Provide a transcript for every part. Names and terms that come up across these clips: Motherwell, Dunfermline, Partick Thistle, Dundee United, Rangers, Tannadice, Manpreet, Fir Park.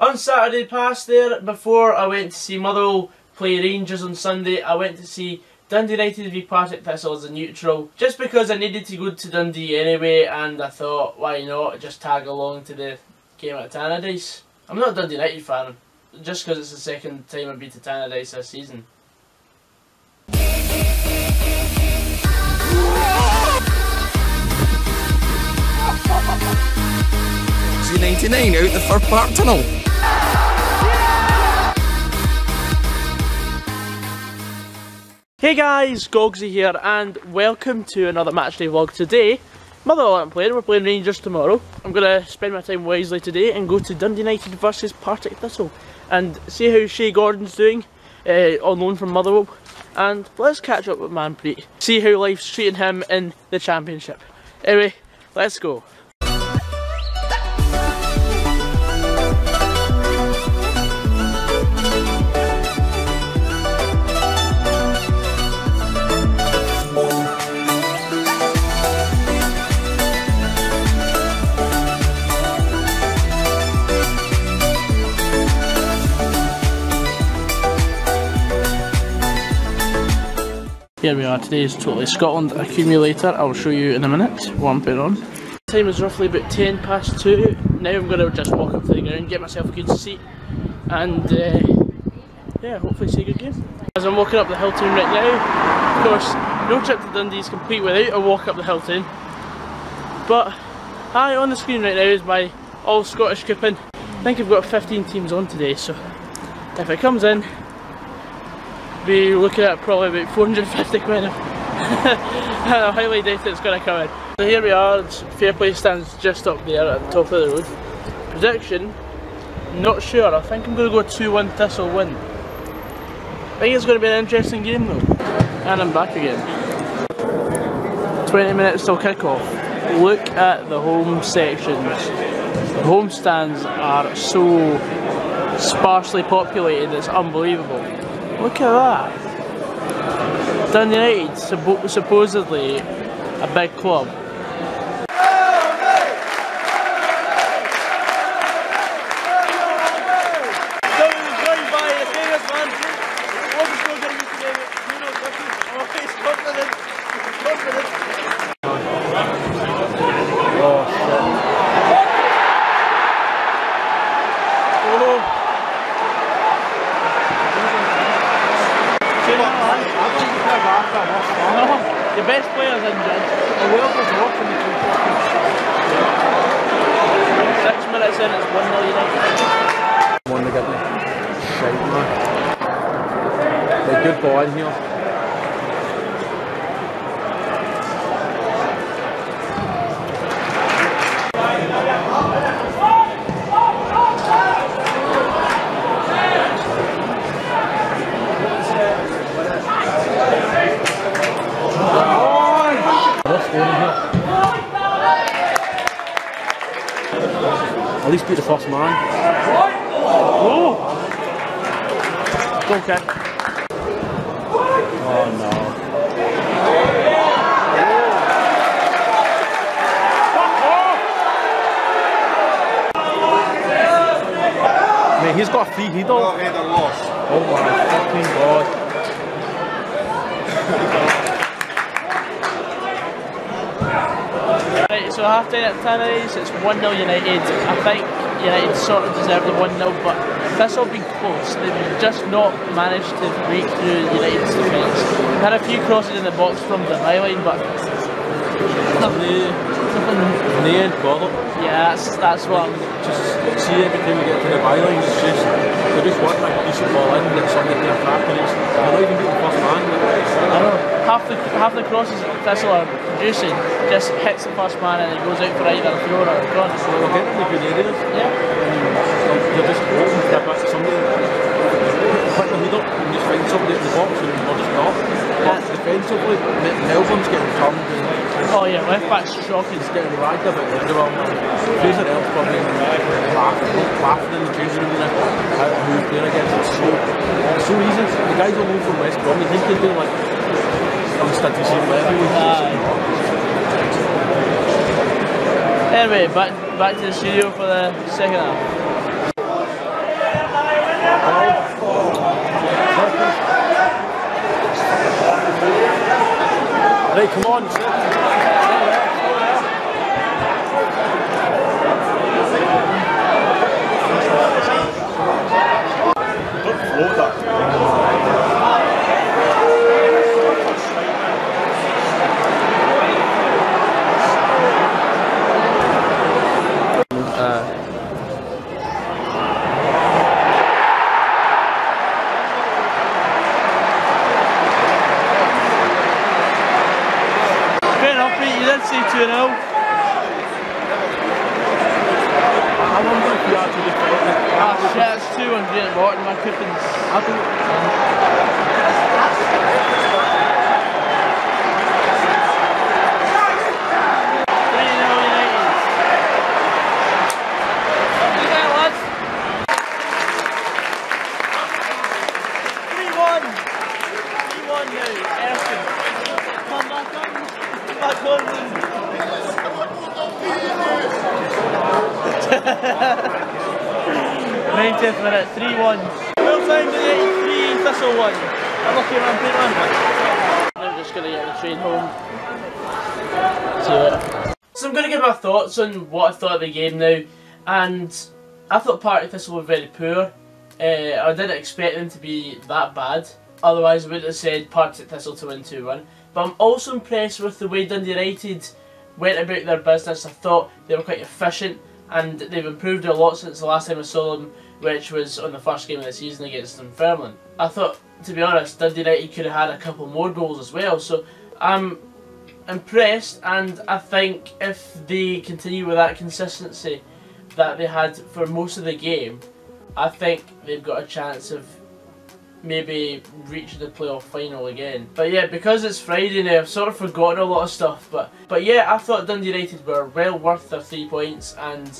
On Saturday past there, before I went to see Motherwell play Rangers on Sunday, I went to see Dundee United v Partick Thistle as a neutral, just because I needed to go to Dundee anyway, and I thought, why not just tag along to the game at Tannadice. I'm not a Dundee United fan, just because it's the second time I've been to Tannadice this season. Z99 out the Fir Park tunnel. Hey guys, Gogsy here, and welcome to another matchday vlog today. Motherwell aren't playing, we're playing Rangers tomorrow. I'm going to spend my time wisely today and go to Dundee United versus Partick Thistle and see how Shea Gordon's doing on loan from Motherwell. And let's catch up with Manpreet, see how life's treating him in the championship. Anyway, let's go. Here we are, today is Totally Scotland Accumulator. I'll show you in a minute what I'm putting on. Time is roughly about 2:10. Now I'm going to just walk up to the ground, get myself a good seat, and yeah, hopefully see a good game. As I'm walking up the hill town right now, of course, no trip to Dundee is complete without a walk up the hill town. But hi, on the screen right now is my All Scottish Cup-in. I think I've got 15 teams on today, so if it comes in, be looking at probably about 450 quid. I'll highly doubt it's going to come in. So here we are, fair play stands just up there at the top of the road. Prediction, not sure, I think I'm going to go 2-1 Thistle win. I think it's going to be an interesting game though. And I'm back again. 20 minutes till kick-off. Look at the home sections. The home stands are so sparsely populated, it's unbelievable. Look at that! Dundee United, supposedly a big club. The best player's injured. The world is rocking the two fucking stuff. 6 minutes in, it's 1-0 United. One to get me. Shite, man. They're good ball in here. At least beat the first man. Oh! Goal kick. Oh no. Oh. Man, he's got a free header. Oh my fucking god. Right, so half time at Tannadice, it's 1-0 United. I think United sort of deserve the 1-0, but Thistle have been close. They've just not managed to break through United's defence. They've had a few crosses in the box from the byline, but they ain't bothered. Yeah, that's what I'm... Just see every time we get to the byline, it's just... They just want like a decent ball in, get something to attack, and it's... They're not even beating the first man. I know. Half the crosses that Thistle are producing just hits the first man and it goes out for either a throw or a cross. So they're getting the good areas. Yeah. They're just hoping to get back to somebody. Put the head up and just find somebody at the box and they're just not. But defensively, Melbourne's getting turned. Oh yeah, left back's shocking. It's getting ragged about everyone. Fraser Elf probably laughing in the dressing room at who's there against. It's so easy. The guys are home from West Brom, they think they're doing like... Anyway, back to the studio for the second half. Hey, come on. Don't float that. On what I thought of the game now, and I thought Partick Thistle were very poor. I didn't expect them to be that bad, otherwise I wouldn't have said Partick Thistle to win 2-1. But I'm also impressed with the way Dundee United went about their business. I thought they were quite efficient, and they've improved a lot since the last time I saw them, which was on the first game of the season against Dunfermline. I thought, to be honest, Dundee United could have had a couple more goals as well, so I'm impressed, and I think if they continue with that consistency that they had for most of the game, I think they've got a chance of maybe reaching the playoff final again. But yeah, because it's Friday now, I've sort of forgotten a lot of stuff, but yeah, I thought Dundee United were well worth their 3 points, and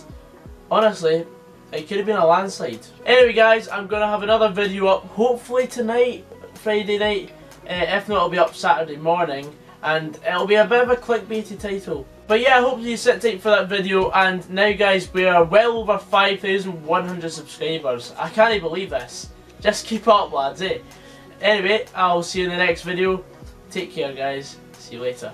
honestly it could have been a landslide. Anyway guys, I'm going to have another video up hopefully tonight, Friday night, if not it'll be up Saturday morning. And it'll be a bit of a clickbaity title. But yeah, I hope you sit tight for that video. And now guys, we are well over 5,100 subscribers. I can't even believe this. Just keep up lads, eh? Anyway, I'll see you in the next video. Take care guys. See you later.